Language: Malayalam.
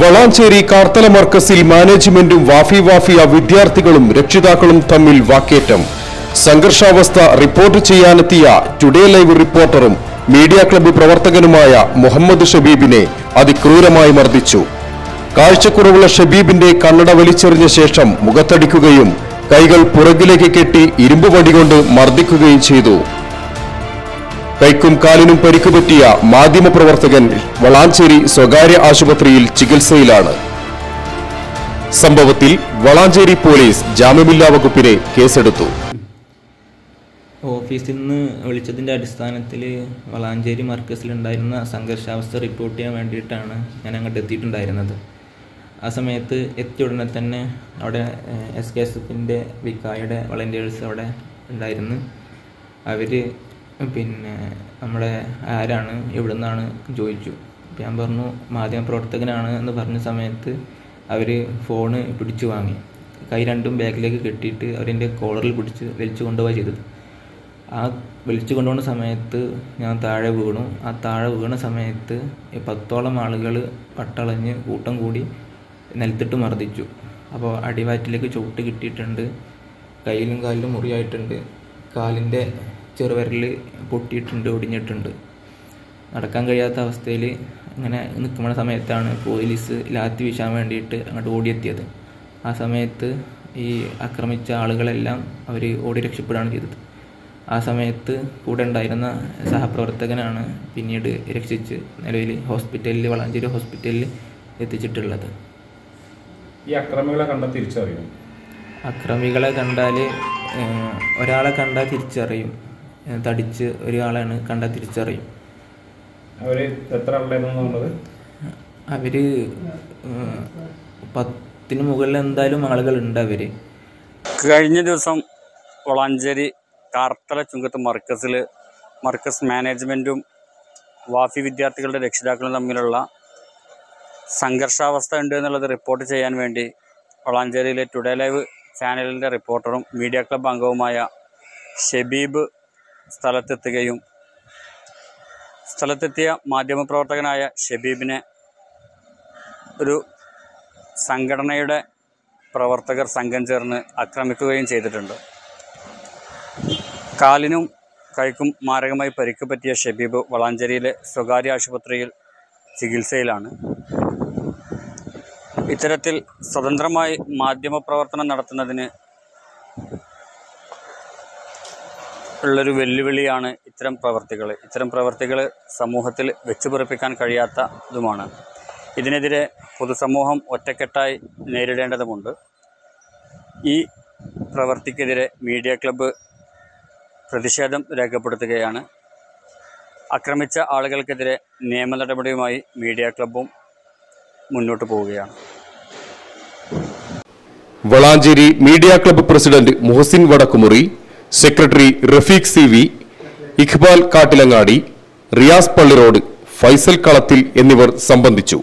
വളാഞ്ചേരി കാർത്തല മർക്കസിൽ മാനേജ്മെന്റും വാഫി വിദ്യാർത്ഥികളും രക്ഷിതാക്കളും തമ്മിൽ വാക്കേറ്റം. സംഘർഷാവസ്ഥ റിപ്പോർട്ട് ചെയ്യാനെത്തിയ ടുഡേ ലൈവ് റിപ്പോർട്ടറും മീഡിയ ക്ലബ് പ്രവർത്തകനുമായ മുഹമ്മദ് ഷബീബിനെ അതിക്രൂരമായി മർദ്ദിച്ചു. കാഴ്ചക്കുറവുള്ള ഷബീബിന്റെ കണ്ണട വലിച്ചെറിഞ്ഞ ശേഷം മുഖത്തടിക്കുകയും കൈകൾ പുറകിലേക്ക് കെട്ടി ഇരുമ്പ് വടികൊണ്ട് മർദ്ദിക്കുകയും ചെയ്തു. കൈക്കും കാലിനും പരിക്കുപറ്റിയ മാധ്യമപ്രവർത്തകൻ വളാഞ്ചേരി സ്വകാര്യ ആശുപത്രിയിൽ ചികിത്സയിലാണ്. സംഭവത്തിൽ വളാഞ്ചേരി പോലീസ് ജാമ്യമില്ലാ വകുപ്പിനെ കേസെടുത്തു. ഓഫീസിൽ നിന്ന് വിളിച്ചതിൻ്റെ അടിസ്ഥാനത്തിൽ വളാഞ്ചേരി മർക്കസിലുണ്ടായിരുന്ന സംഘർഷാവസ്ഥ റിപ്പോർട്ട് ചെയ്യാൻ വേണ്ടിയിട്ടാണ് ഞാൻ അങ്ങോട്ട് എത്തിയിട്ടുണ്ടായിരുന്നത്. ആ സമയത്ത് എത്തിയ ഉടനെ തന്നെ അവിടെ SKSFിൻ്റെ വിക്കായുടെ വളണ്ടിയേഴ്സ് അവിടെ ഉണ്ടായിരുന്നു. അവർ പിന്നെ നമ്മുടെ ആരാണ് എവിടെ നിന്നാണ് ചോദിച്ചു. അപ്പം ഞാൻ പറഞ്ഞു മാധ്യമപ്രവർത്തകനാണ് എന്ന് പറഞ്ഞ സമയത്ത് അവർ ഫോണ് പിടിച്ചു വാങ്ങി, കൈ രണ്ടും ബാക്കിലേക്ക് കെട്ടിയിട്ട് അവരെൻ്റെ കോളറിൽ പിടിച്ച് വലിച്ചു കൊണ്ടുപോവുക ചെയ്തത്. ആ വലിച്ചു കൊണ്ടുപോകുന്ന സമയത്ത് ഞാൻ താഴെ വീണു. ആ താഴെ വീണ സമയത്ത് 10ഓളം ആളുകൾ പട്ടളഞ്ഞ് കൂട്ടം കൂടി നിലത്തിട്ട് മർദ്ദിച്ചു. അപ്പോൾ അടിവാറ്റിലേക്ക് ചുട്ട് കിട്ടിയിട്ടുണ്ട്, കയ്യിലും കാലിലും മുറിയായിട്ടുണ്ട്, കാലിൻ്റെ ചെറുവിരൽ പൊട്ടിയിട്ടുണ്ട്, ഒടിഞ്ഞിട്ടുണ്ട്. നടക്കാൻ കഴിയാത്ത അവസ്ഥയിൽ അങ്ങനെ നിൽക്കുന്ന സമയത്താണ് പോലീസ് ലാത്തി വീശാൻ വേണ്ടിയിട്ട് അങ്ങോട്ട് ഓടിയെത്തിയത്. ആ സമയത്ത് ഈ ആക്രമിച്ച ആളുകളെല്ലാം അവർ ഓടി രക്ഷപ്പെടുകയാണ് ചെയ്തത്. ആ സമയത്ത് കൂടെ ഉണ്ടായിരുന്ന സഹപ്രവർത്തകനാണ് പിന്നീട് രക്ഷിച്ച് നിലവിൽ ഹോസ്പിറ്റലിൽ വളാഞ്ചേരി ഹോസ്പിറ്റലിൽ എത്തിച്ചിട്ടുള്ളത്. ഈ അക്രമികളെ കണ്ടാൽ തിരിച്ചറിയും, അക്രമികളെ കണ്ടാൽ ഒരാളെ കണ്ടാൽ തിരിച്ചറിയും, തടിച്ച് ഒരാളാണ് കണ്ടാൽ തിരിച്ചറിയും. അവർ 10ന് മുകളിൽ എന്തായാലും ആളുകളുണ്ട്. അവർ കഴിഞ്ഞ ദിവസം വളാഞ്ചേരി കാർത്തല ചുങ്കത്ത് മർക്കസിൽ മർക്കസ് മാനേജ്മെൻറ്റും വാഫി വിദ്യാർത്ഥികളുടെ രക്ഷിതാക്കളും തമ്മിലുള്ള സംഘർഷാവസ്ഥ ഉണ്ട് എന്നുള്ളത് റിപ്പോർട്ട് ചെയ്യാൻ വേണ്ടി വളാഞ്ചേരിയിലെ ടുഡേ ലൈവ് ചാനലിൻ്റെ റിപ്പോർട്ടറും മീഡിയ ക്ലബ് അംഗവുമായ ഷബീബ് സ്ഥലത്തെത്തിയ മാധ്യമപ്രവർത്തകനായ ഷബീബിനെ ഒരു സംഘടനയുടെ പ്രവർത്തകർ സംഘം ചേർന്ന് ആക്രമിക്കുകയും ചെയ്തിട്ടുണ്ട്. കാലിനും കൈക്കും മാരകമായി പരിക്ക് പറ്റിയ ഷബീബ് വളാഞ്ചേരിയിലെ സ്വകാര്യ ആശുപത്രിയിൽ ചികിത്സയിലാണ്. ഇത്തരത്തിൽ സ്വതന്ത്രമായി മാധ്യമപ്രവർത്തനം നടത്തുന്നതിന് ഉള്ളൊരു വെല്ലുവിളിയാണ് ഇത്തരം പ്രവർത്തികൾ സമൂഹത്തിൽ വെച്ചുപറപ്പിക്കാൻ കഴിയാത്തതുമാണ്. ഇതിനെതിരെ പൊതുസമൂഹം ഒറ്റക്കെട്ടായി നേരിടേണ്ടതുമുണ്ട്. ഈ പ്രവർത്തിക്കെതിരെ മീഡിയ ക്ലബ്ബ് പ്രതിഷേധം രേഖപ്പെടുത്തുകയാണ്. ആക്രമിച്ച ആളുകൾക്കെതിരെ നിയമ നടപടിയുമായി മീഡിയ ക്ലബ്ബും മുന്നോട്ട് പോവുകയാണ്. Valanchery media club president Muhsin Vadakkumuri, secretary Rafeeq CV, Iqbal Kattilangadi, Riyas Palliroad, Faisal Kalathil എന്നിവർ സംബന്ധിച്ചു.